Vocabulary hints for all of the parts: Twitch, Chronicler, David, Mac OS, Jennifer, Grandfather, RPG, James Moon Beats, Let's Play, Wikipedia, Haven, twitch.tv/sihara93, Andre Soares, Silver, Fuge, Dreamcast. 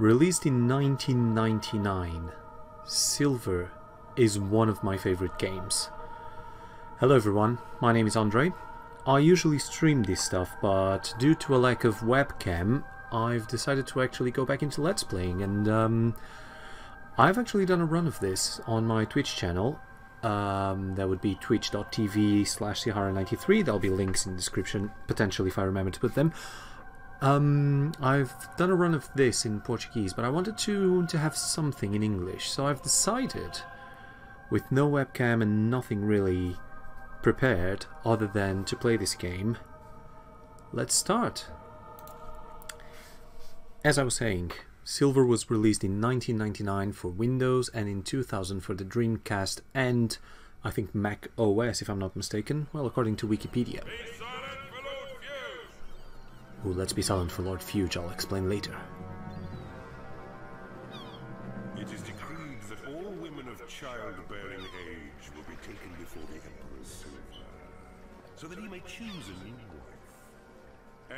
Released in 1999, Silver is one of my favorite games. Hello everyone, my name is Andre. I usually stream this stuff, but due to a lack of webcam, I've decided to actually go back into Let's Playing, and I've actually done a run of this on my Twitch channel. That would be twitch.tv/sihara93, there'll be links in the description, potentially, if I remember to put them. I've done a run of this in Portuguese, but I wanted to have something in English, so I've decided, with no webcam and nothing really prepared other than to play this game, let's start. As I was saying, Silver was released in 1999 for Windows and in 2000 for the Dreamcast and, I think, Mac OS, if I'm not mistaken, well, according to Wikipedia. Ooh, let's be silent for Lord Fuge, I'll explain later. It is decreed that all women of childbearing age will be taken before the Emperor's Silver, so that he may choose a new wife.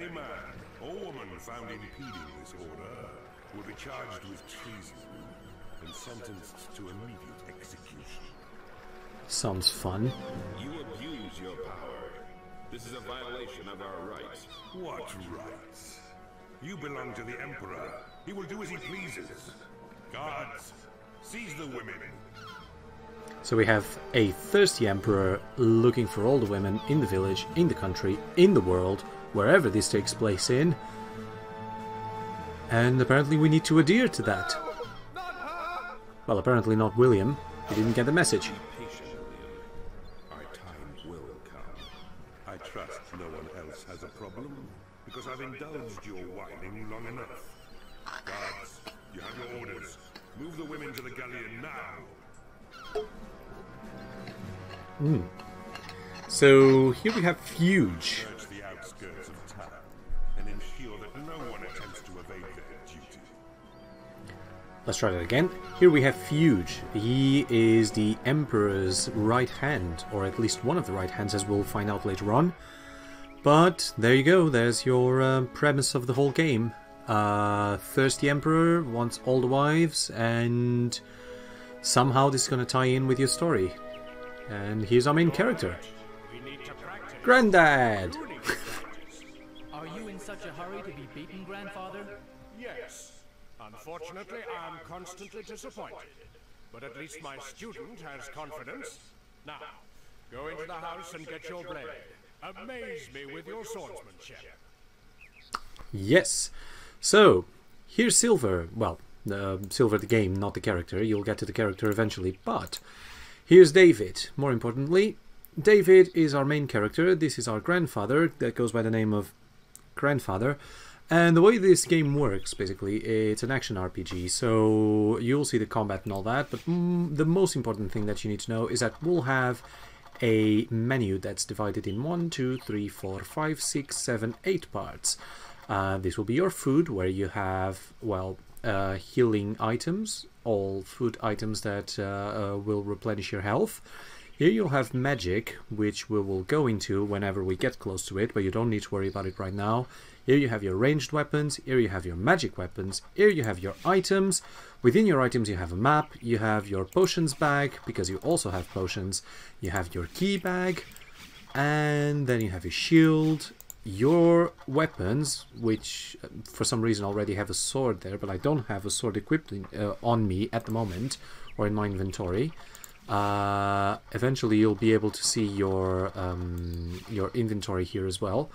Any man or woman found impeding this order will be charged with treason and sentenced to immediate execution. Sounds fun. You abuse your power. This is a violation of our rights. What rights? You belong to the Emperor. He will do as he pleases. Guards, seize the women. So we have a thirsty Emperor looking for all the women in the village, in the country, in the world, wherever this takes place in. And apparently we need to adhere to that. Well, apparently not William. He didn't get the message. Our time will come. I trust no one else has a problem, because I've indulged your whining long enough. Guards, you have your orders. Move the women to the galleon now. So here we have Fuge. Let's try that again. Here we have Fuge. He is the Emperor's right hand, or at least one of the right hands, as we'll find out later on. But there you go, there's your premise of the whole game. Thirsty Emperor wants all the wives, and somehow this is going to tie in with your story. And here's our main character. Granddad! Are you in such a hurry to be beaten, Grandfather? Yes. Unfortunately, I'm constantly disappointed, but at least my student has confidence. Now, go into the house and get your blade. Amaze me with your swordsmanship. Yes. So, here's Silver. Well, Silver the game, not the character. You'll get to the character eventually, but here's David. More importantly, David is our main character. This is our grandfather that goes by the name of Grandfather. And the way this game works, basically, it's an action RPG, so you'll see the combat and all that, but the most important thing that you need to know is that we'll have a menu that's divided in 1, 2, 3, 4, 5, 6, 7, 8 parts. This will be your food, where you have, well, healing items, all food items that will replenish your health. Here you'll have magic, which we will go into whenever we get close to it, but you don't need to worry about it right now. Here you have your ranged weapons, here you have your magic weapons, here you have your items. Within your items you have a map, you have your potions bag, because you also have potions, you have your key bag, and then you have your shield, your weapons, which for some reason already have a sword there, but I don't have a sword equipped on me at the moment, or in my inventory. Eventually you'll be able to see your inventory here as well.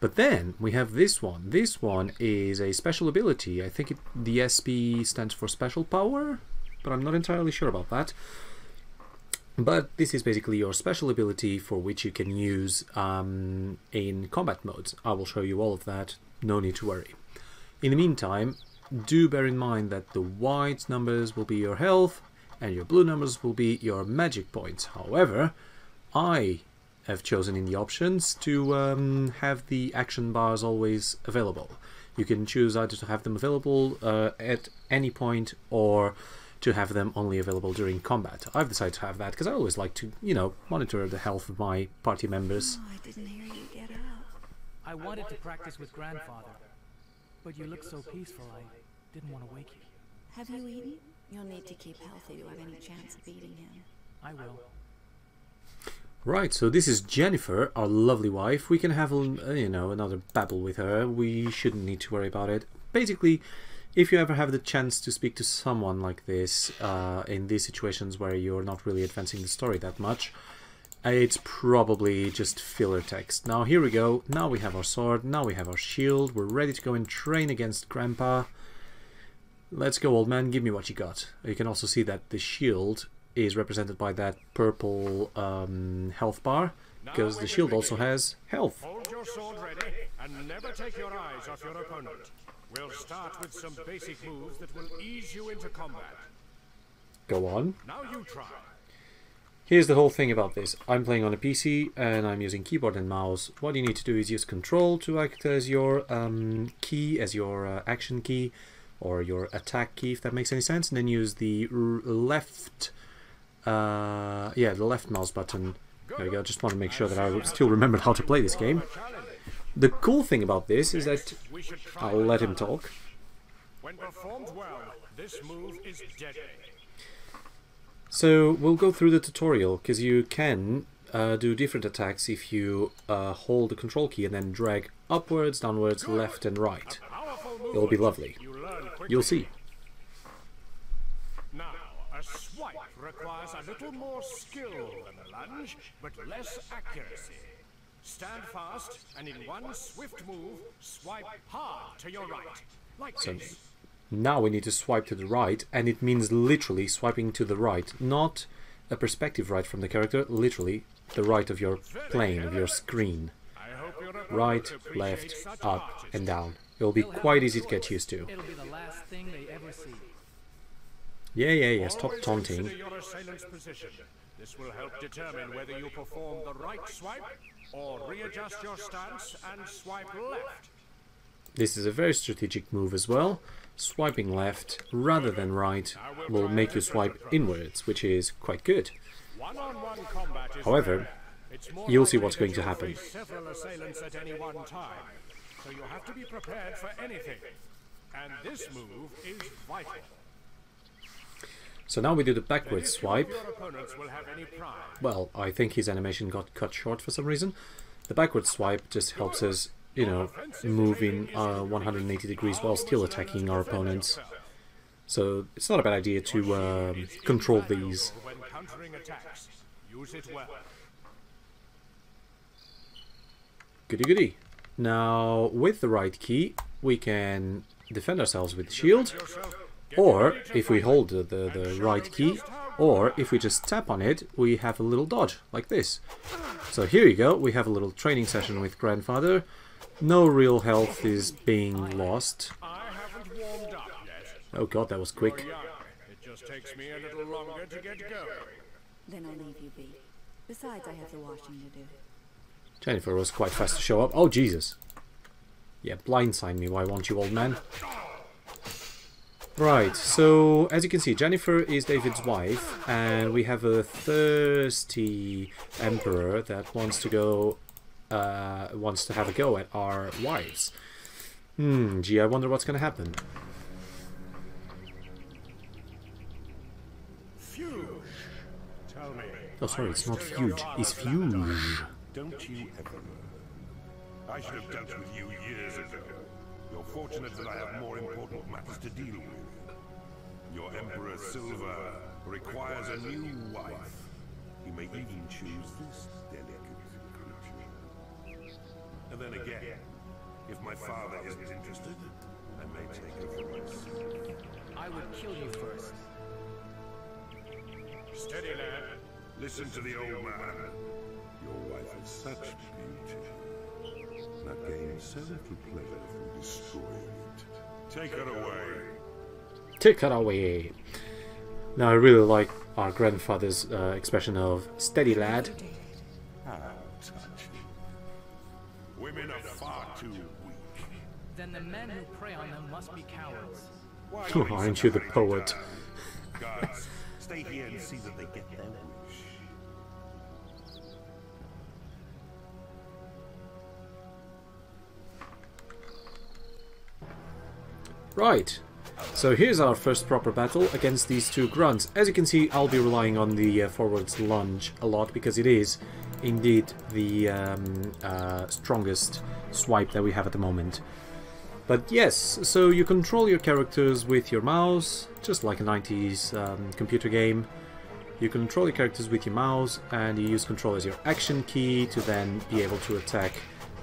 But then we have this one. This one is a special ability. I think the SP stands for special power, but I'm not entirely sure about that. But this is basically your special ability for which you can use in combat modes. I will show you all of that, no need to worry. In the meantime, do bear in mind that the white numbers will be your health, and your blue numbers will be your magic points. However, I have chosen in the options to have the action bars always available. You can choose either to have them available at any point or to have them only available during combat. I've decided to have that because I always like to, you know, monitor the health of my party members. No, I didn't hear you get up. I wanted to practice with Grandfather, but you look so peaceful, I Didn't want to wake you. Have you eaten? You'll need to keep healthy to have any chance of beating him. I will. Right, so this is Jennifer, our lovely wife. We can have, you know, another babble with her. We shouldn't need to worry about it. Basically, if you ever have the chance to speak to someone like this, in these situations where you're not really advancing the story that much, it's probably just filler text. Now, here we go. Now we have our sword. Now we have our shield. We're ready to go and train against Grandpa. Let's go, old man. Give me what you got. You can also see that the shield is represented by that purple health bar, because the shield also has health. Hold your sword ready and never take your eyes off your opponent. We'll start with some basic moves that will ease you into combat. Go on. Now you try. Here's the whole thing about this. I'm playing on a PC and I'm using keyboard and mouse. What you need to do is use control to act as your key, as your action key, or your attack key, if that makes any sense, and then use the left the left mouse button. There we go. Just want to make sure that I still remembered how to play this game. The cool thing about this is that I'll let him talk. When performed well, this move is deadly. So we'll go through the tutorial, because you can do different attacks if you hold the control key and then drag upwards, downwards, left and right. It'll be lovely. You'll see. Now, a swipe requires a little more skill than a lunge, but less accuracy. Stand fast, and in one swift move, swipe hard to your right. Like so this. Now we need to swipe to the right, and it means literally swiping to the right, not a perspective right from the character, literally the right of your plane, of your screen. Right, left, up, and down. It'll be quite easy to get used to. It'll be the last thing they ever see. Yeah, stop taunting. This will help determine whether you perform the right swipe or readjust your stance and swipe left. This is a very strategic move as well. Swiping left rather than right will make you swipe inwards, which is quite good. However, you'll see what's going to happen. So you have to be prepared for anything, and this move is vital. So now we do the backwards swipe. Well, I think his animation got cut short for some reason. The backwards swipe just helps us, you know, move in 180 degrees while still attacking our opponents. So it's not a bad idea to control these. Goody goody. Now, with the right key, we can defend ourselves with the shield. Or, if we hold the right key, or if we just tap on it, we have a little dodge, like this. So here you go, we have a little training session with Grandfather. No real health is being lost. Oh god, that was quick. It just takes me a little longer to get going. Then I'll leave you be. Besides, I have the washing to do. Jennifer was quite fast to show up. Oh, Jesus. Yeah, blindside me, why won't you, old man? Right, so as you can see, Jennifer is David's wife, and we have a thirsty emperor that wants to go, wants to have a go at our wives. Gee, I wonder what's going to happen. Fuge. Tell me. Oh, sorry, it's not Fuge. It's Fuge. Don't you ever? I should have dealt with you years ago. You're fortunate that I have more important matters to deal with. Your Emperor Silver requires a new wife. You may even choose this delicate creature. And then again, if my father isn't interested, I may take her for myself. I would kill you first. Steady, lad. Listen to the old man. Your wife is such beauty. That game so little pleasure from destroying it. Take her away. Take her away. Now I really like our grandfather's expression of steady lad. How touching. Women are far too weak. Then the men who prey on them must be cowards. Oh, aren't you the poet? Guards, stay here and see that they get their wish. Right, So here's our first proper battle against these two grunts. As you can see, I'll be relying on the forwards lunge a lot because it is indeed the strongest swipe that we have at the moment. But yes, so you control your characters with your mouse, just like a 90s computer game. You control your characters with your mouse and you use control as your action key to then be able to attack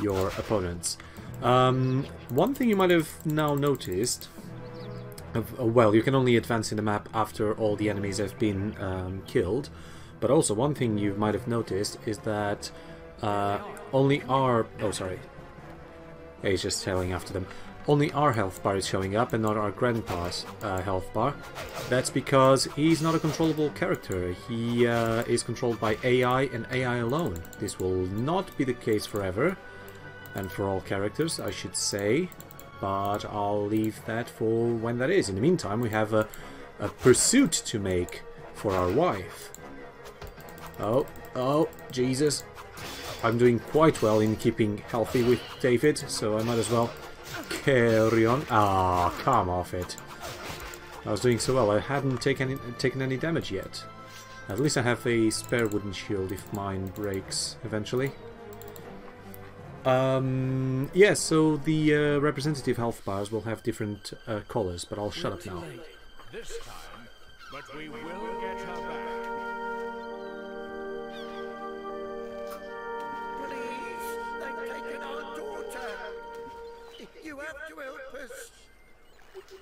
your opponents. One thing you might have now noticed, well, you can only advance in the map after all the enemies have been killed, but also one thing you might have noticed is that only our... oh, sorry. Yeah, he's just tailing after them. Only our health bar is showing up and not our grandpa's health bar. That's because he's not a controllable character. He is controlled by AI and AI alone. This will not be the case forever, and for all characters, I should say, but I'll leave that for when that is. In the meantime, we have a pursuit to make for our wife. Oh, oh, Jesus. I'm doing quite well in keeping healthy with David, so I might as well carry on. Ah, come off it. I was doing so well, I hadn't taken any damage yet. At least I have a spare wooden shield if mine breaks eventually. Yeah, so the representative health bars will have different colors, but I'll shut up now. This time, but we will get her back.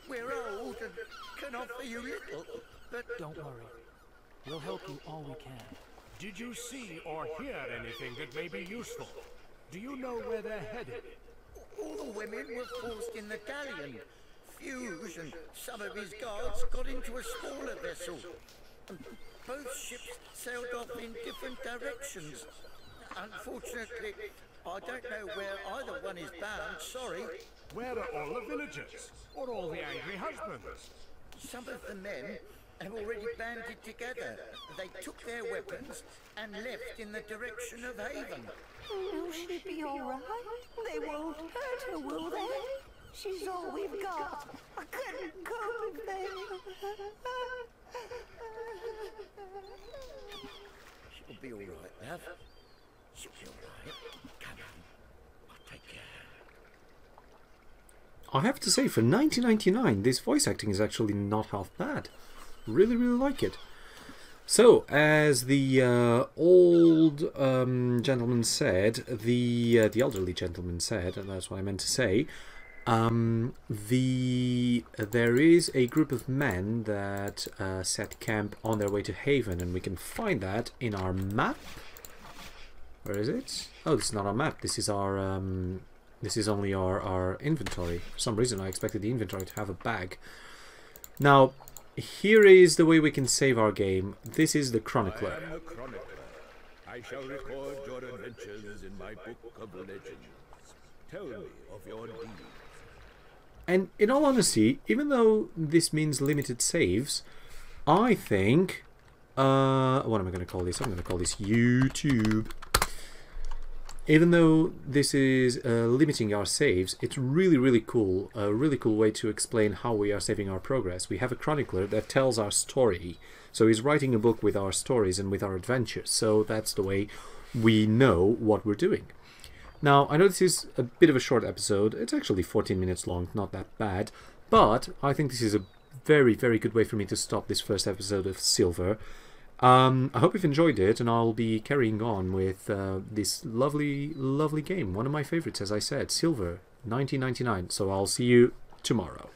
We're old and can offer you little, but don't worry. We'll help you all we can. Did you see or hear anything that may be useful? Do you know where they're headed? All the women were forced in the galleon. Fuge and some of his guards got into a smaller vessel. Both ships sailed off in different directions. Unfortunately, I don't know where either one is bound, sorry. Where are all the villagers? Or all the angry husbands? Some of the men have already banded together. They took their weapons and left in the direction of Haven. Will she be alright? They won't hurt her, will they? She's all we've got. I couldn't cope with them. She'll be alright, love. She'll be alright. Come on. I'll take care. I have to say, for 1999, this voice acting is actually not half bad. Really, really like it. So, as the old gentleman said, the elderly gentleman said, and that's what I meant to say, there is a group of men that set camp on their way to Haven, and we can find that in our map. Where is it? Oh, this is not our map. This is our... this is only our inventory. For some reason I expected the inventory to have a bag. Now, here is the way we can save our game. This is the Chronicler. I am the Chronicler. I shall record your adventures in my book of legends. Tell me of your deeds. And in all honesty, even though this means limited saves, I think... what am I going to call this? I'm going to call this YouTube. Even though this is limiting our saves, it's really, really cool. A really cool way to explain how we are saving our progress. We have a chronicler that tells our story. So he's writing a book with our stories and with our adventures. So that's the way we know what we're doing. Now, I know this is a bit of a short episode. It's actually 14 minutes long, not that bad. But I think this is a very, very good way for me to stop this first episode of Silver. I hope you've enjoyed it, and I'll be carrying on with this lovely, lovely game. One of my favorites, as I said, Silver, 1999. So I'll see you tomorrow.